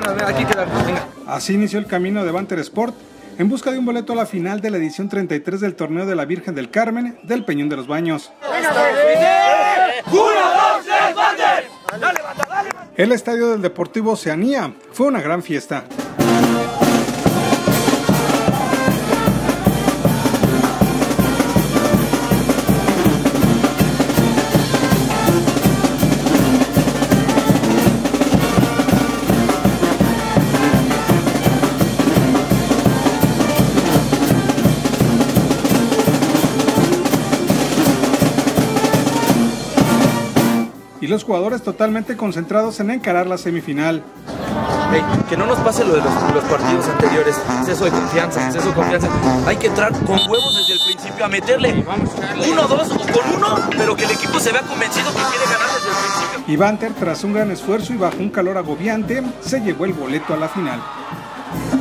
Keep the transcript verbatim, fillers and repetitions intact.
venga, venga, aquí quedar. Venga. Así inició el camino de Vanter Sport en busca de un boleto a la final de la edición treinta y tres del Torneo de la Virgen del Carmen del Peñón de los Baños. ¡Venga, El estadio del Deportivo Oceanía fue una gran fiesta. Y los jugadores totalmente concentrados en encarar la semifinal. Hey, que no nos pase lo de los, los partidos anteriores, exceso de confianza, exceso de confianza. Hay que entrar con huevos desde el principio a meterle uno, dos o con uno, pero que el equipo se vea convencido que quiere ganar desde el principio. Y Vanter, tras un gran esfuerzo y bajo un calor agobiante, se llevó el boleto a la final.